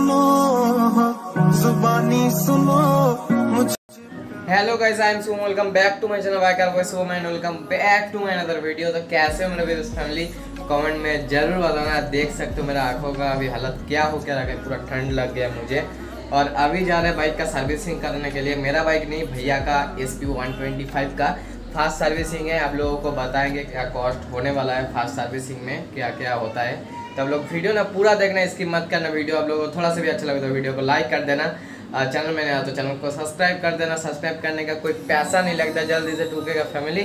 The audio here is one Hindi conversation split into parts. सुनो, जुबानी सुनो मुझे। Hello guys, I am Subham, welcome back to my channel biker boy Subham and welcome back to my another video. तो कैसे हो मेरे व्यूअर्स फैमिली, कमेंट में जरूर बताना। देख सकते हो मेरा आंखों का अभी हालत क्या हो क्या रहा है, पूरा ठंड लग गया मुझे। और अभी जा रहे बाइक का सर्विसिंग करने के लिए। मेरा बाइक नहीं, भैया का SP 125 का फास्ट सर्विसिंग है। आप लोगों को बताएंगे क्या कॉस्ट होने वाला है, फास्ट सर्विसिंग में क्या क्या होता है। तो आप लोग वीडियो ना पूरा देखना, इसकी मत करना वीडियो। आप लोगों को थोड़ा सा भी अच्छा लगे तो वीडियो को लाइक कर देना, चैनल में नया तो चैनल को सब्सक्राइब कर देना। सब्सक्राइब करने का कोई पैसा नहीं लगता, जल्दी से टूकेगा फैमिली,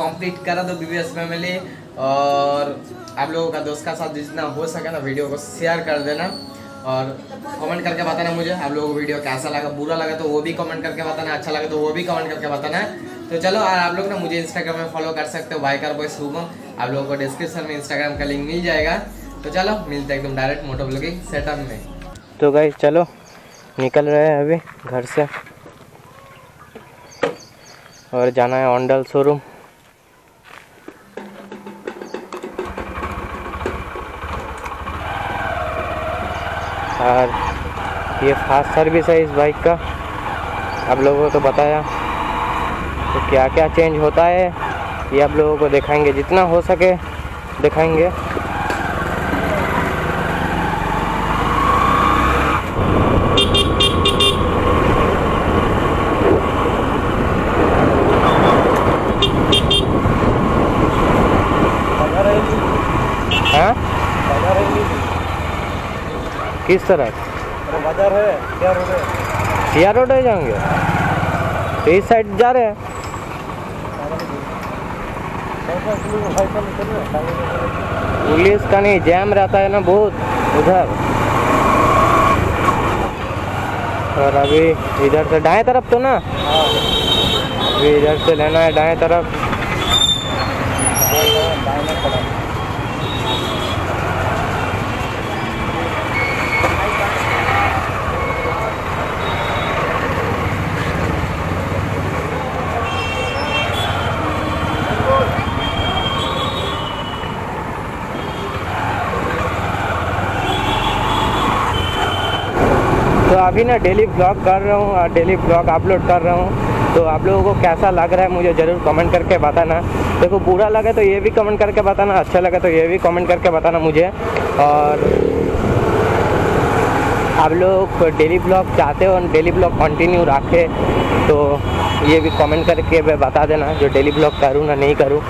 कंप्लीट करा दो BBS फैमिली। और आप लोगों का दोस्त का साथ जितना हो सके ना वीडियो को शेयर कर देना और कमेंट करके बताना मुझे आप लोगों को वीडियो कैसा लगा। बुरा लगा तो वो भी कमेंट करके बताना, अच्छा लगा तो वो भी कमेंट करके बताना। तो चलो, और आप लोग ना मुझे इंस्टाग्राम में फॉलो कर सकते हो, बाइकर बॉय शुभम। आप लोगों को डिस्क्रिप्शन में इंस्टाग्राम का लिंक मिल जाएगा। तो चलो मिलते हैं एकदम डायरेक्ट मोटो ब्लॉगिंग सेटअप में। तो गाइस चलो निकल रहे हैं अभी घर से और जाना है ओंडल शोरूम। और ये फास्ट सर्विस है इस बाइक का, आप लोगों को तो बताया। तो क्या क्या चेंज होता है ये आप लोगों को दिखाएंगे, जितना हो सके दिखाएंगे। किस तरह बाजार है, क्या रोड है जाएंगे तो इस साइड जा रहे हैं। पुलिस का नहीं, जैम रहता है ना बहुत उधर। और अभी इधर से दाएं तरफ तो ना, अभी इधर से लेना है दाएं तरफ। तो अभी ना डेली ब्लॉग कर रहा हूँ और डेली ब्लॉग अपलोड कर रहा हूँ। तो आप लोगों को कैसा लग रहा है मुझे ज़रूर कमेंट करके बताना। देखो बुरा लगा तो ये भी कमेंट करके बताना, अच्छा लगा तो ये भी कमेंट करके बताना मुझे। और आप लोग डेली ब्लॉग चाहते हो, डेली ब्लॉग कंटिन्यू रखे तो ये भी कमेंट करके बता देना, जो डेली ब्लॉग करूँ ना नहीं करूँ।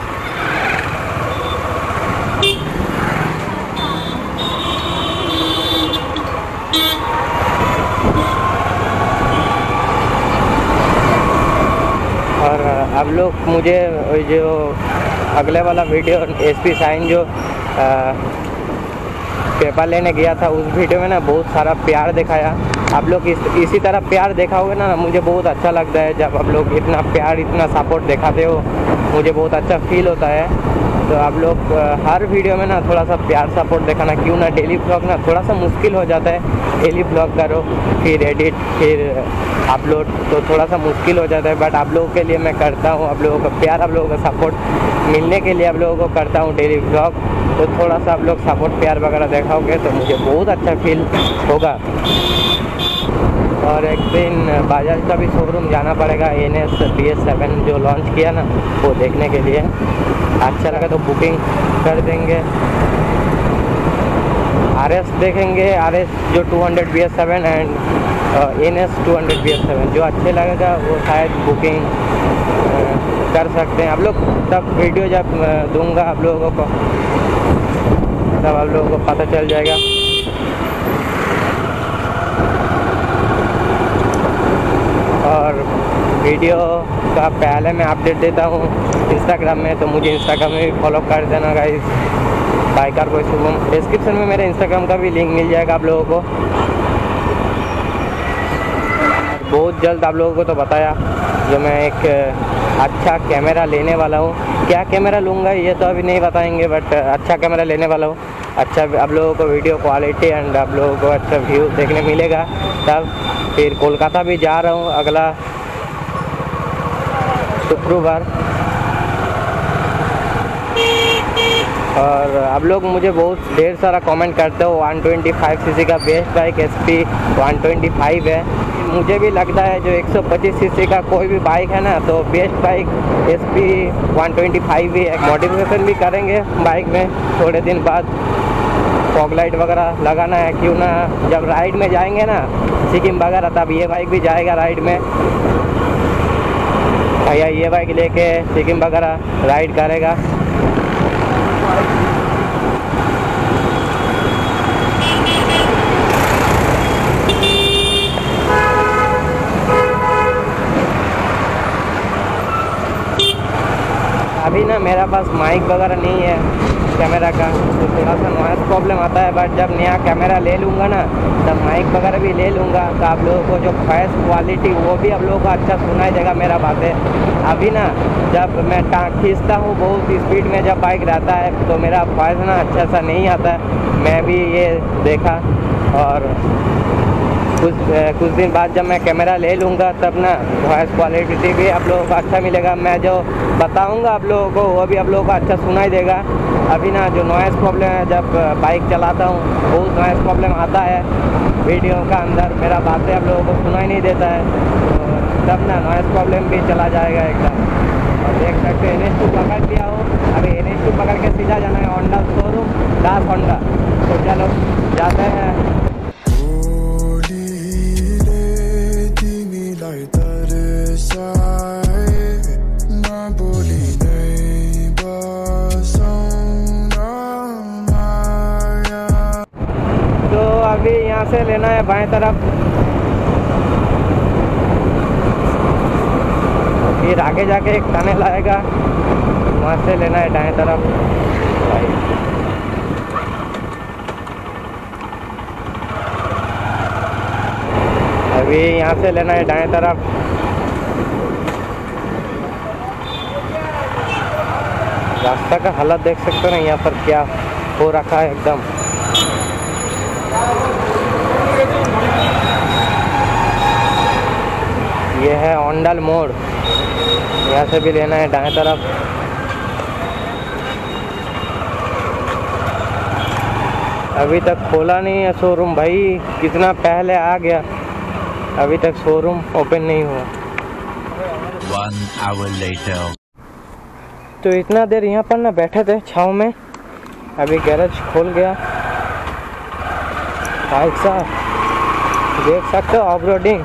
आप लोग मुझे जो अगले वाला वीडियो SP साइन जो पेपर लेने गया था, उस वीडियो में ना बहुत सारा प्यार दिखाया। आप लोग इसी तरह प्यार देखा होगा ना, मुझे बहुत अच्छा लगता है जब आप लोग इतना प्यार इतना सपोर्ट दिखाते हो, मुझे बहुत अच्छा फील होता है। तो आप लोग हर वीडियो में ना थोड़ा सा प्यार सपोर्ट दिखाना, क्यों ना डेली ब्लॉग ना थोड़ा सा मुश्किल हो जाता है। डेली ब्लॉग करो फिर एडिट फिर अपलोड, तो थोड़ा सा मुश्किल हो जाता है। बट आप लोगों के लिए मैं करता हूँ, आप लोगों का प्यार, आप लोगों का सपोर्ट मिलने के लिए आप लोगों को करता हूँ डेली ब्लॉग। तो थोड़ा सा आप लोग सपोर्ट प्यार वगैरह दिखाओगे तो मुझे बहुत अच्छा फील होगा। और एक दिन बाजाज का भी शोरूम जाना पड़ेगा, NH2 BS 7 जो लॉन्च किया ना वो देखने के लिए। अच्छा लगा तो बुकिंग कर देंगे। RS देखेंगे, RS जो 200 BS 7 एंड NH 200 BS 7 जो अच्छे लगेगा वो शायद बुकिंग कर सकते हैं। आप लोग तब वीडियो जब दूंगा आप लोगों को, तब आप लोगों को पता चल जाएगा। और वीडियो का पहले मैं अपडेट देता हूँ इंस्टाग्राम में, तो मुझे इंस्टाग्राम में भी फॉलो कर देना guys, biker boy Shubham. Description में मेरे इंस्टाग्राम का भी लिंक मिल जाएगा आप लोगों को। बहुत जल्द आप लोगों को तो बताया जो मैं एक अच्छा कैमरा लेने वाला हूँ। क्या कैमरा लूँगा ये तो अभी नहीं बताएंगे, बट अच्छा कैमरा लेने वाला हूँ। अच्छा आप लोगों को वीडियो क्वालिटी एंड आप लोगों को अच्छा व्यू देखने मिलेगा। तब फिर कोलकाता भी जा रहा हूँ अगला शुक्रवार। और आप लोग मुझे बहुत ढेर सारा कमेंट करते हो 125 सीसी का बेस्ट बाइक एसपी 125 है। मुझे भी लगता है जो 125 सीसी का कोई भी बाइक है ना, तो बेस्ट बाइक एसपी 125 ही है। मॉडिफिकेशन भी करेंगे बाइक में थोड़े दिन बाद, फॉग लाइट वगैरह लगाना है, क्यों ना जब राइड में जाएंगे ना सिक्किम वगैरह, तब ये बाइक भी जाएगा राइड में। भैया ये बाइक लेके सिक्किम वगैरह राइड करेगा। अभी ना मेरा पास माइक वगैरह नहीं है कैमरा का, तो थोड़ा सा नॉइज़ प्रॉब्लम आता है। बट जब नया कैमरा ले लूँगा ना, तब माइक वगैरह भी ले लूँगा, तो आप लोगों को जो वॉइस क्वालिटी वो भी आप लोगों को अच्छा सुनाई देगा मेरा बातें। अभी ना जब मैं खींचता हूँ बहुत स्पीड में जब बाइक रहता है, तो मेरा वॉइस ना अच्छा सा नहीं आता है। मैं भी ये देखा, और कुछ दिन बाद जब मैं कैमरा ले लूँगा तब ना वॉइस क्वालिटी भी आप लोगों को अच्छा मिलेगा। मैं जो बताऊँगा आप लोगों को वो भी आप लोगों को अच्छा सुनाई देगा। अभी ना जो नॉइज़ प्रॉब्लम है, जब बाइक चलाता हूँ बहुत नॉइज़ प्रॉब्लम आता है, वीडियो का अंदर मेरा बातें आप लोगों को सुनाई नहीं देता है, तो तब ना नॉइज़ प्रॉब्लम भी चला जाएगा एकदम। और देख सकते हो NH2 पकड़ दिया हो, अभी NH2 पकड़ के सीधा जाना है ओंडल शोरूम दास होंडा। तो चलो जाते हैं। अभी यहाँ से लेना है बाएं तरफ, फिर आगे जाके एक टनल आएगा, वहाँ से लेना है दाएं तरफ। अभी यहाँ से लेना है दाएं तरफ। रास्ता का हालत देख सकते हो ना, यहाँ पर क्या हो रखा है एकदम। ये है ओंडल मोड़, यहाँ से भी लेना है दाएं तरफ। अभी तक खोला नहीं है शोरूम, भाई कितना पहले आ गया, अभी तक शोरूम ओपन नहीं हुआ। 1 hour later। तो इतना देर यहाँ पर ना बैठे थे छाँव में, अभी गैरेज खोल गया। बाइक साहब देख सकते हो ऑफ रोडिंग,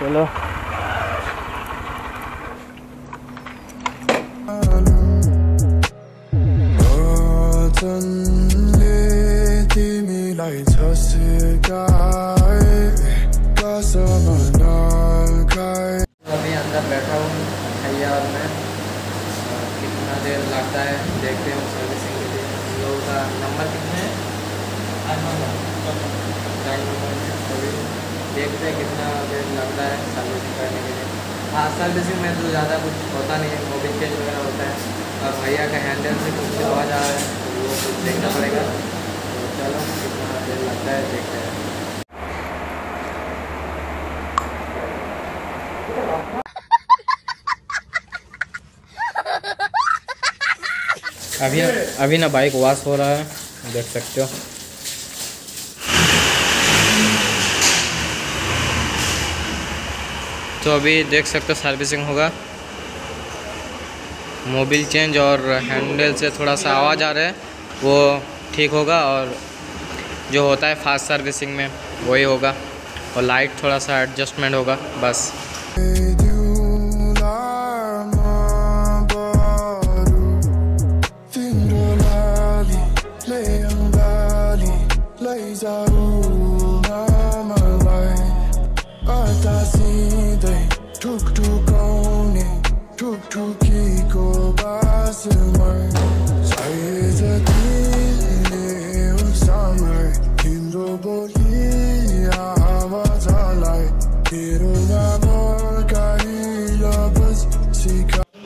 चलो। अभी अंदर बैठा हूँ भैया और मैं, कितना देर लगता है देखते हैं सर्विसिंग के लिए। लोगों का नंबर कितने हैं, देखते हैं कितना देर लगता है सर्विसिंग करने के लिए। हाँ, सर्विसिंग में तो ज़्यादा कुछ होता नहीं है, वो विंटेज वगैरह होता है, और भैया का हैंडल से कुछ आवाज़ आ रहा है, तो वो कुछ देखना पड़ेगा। तो चलो कितना देर लगता है देखते हैं। अभी ना बाइक वॉश हो रहा है, देख सकते हो। तो अभी देख सकते हो सर्विसिंग होगा, मोबिल चेंज और हैंडल से थोड़ा सा आवाज़ आ रहा है, वो ठीक होगा। और जो होता है फास्ट सर्विसिंग में वही होगा, और लाइट थोड़ा सा एडजस्टमेंट होगा बस।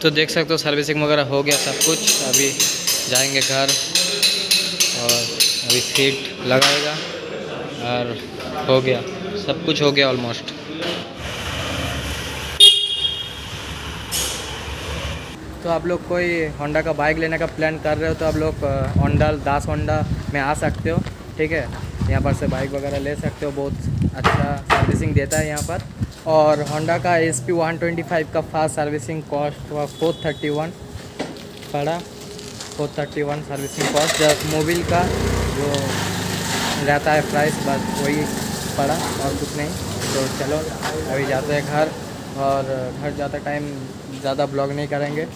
तो देख सकते हो सर्विसिंग वगैरह हो गया सब कुछ, अभी जाएंगे घर। और रिसीट लगाएगा और हो गया, सब कुछ हो गया ऑलमोस्ट। तो आप लोग कोई होंडा का बाइक लेने का प्लान कर रहे हो तो आप लोग ओंडाल दास होंडा में आ सकते हो, ठीक है। यहाँ पर से बाइक वगैरह ले सकते हो, बहुत अच्छा सर्विसिंग देता है यहाँ पर। और होंडा का SP 125 का फास्ट सर्विसिंग कॉस्ट हुआ 431 पड़ा, 431 सर्विसिंग कॉस्ट। जब मोबिल का जो रहता है प्राइस बस वही पड़ा और कुछ नहीं। तो चलो अभी जाते हैं घर, और घर जाते टाइम ज़्यादा ब्लॉग नहीं करेंगे।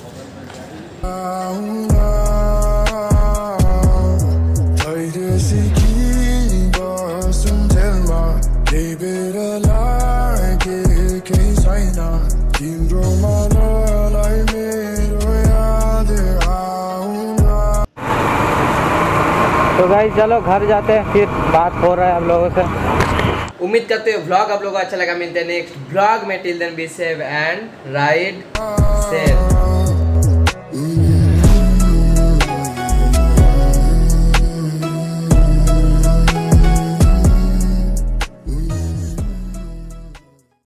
तो भाई चलो घर जाते हैं, फिर बात हो रहा है हम लोगों से। उम्मीद करते हैं व्लॉग आप लोगों को अच्छा लगा। मिलते हैं नेक्स्ट व्लॉग में। Till then be safe and ride safe.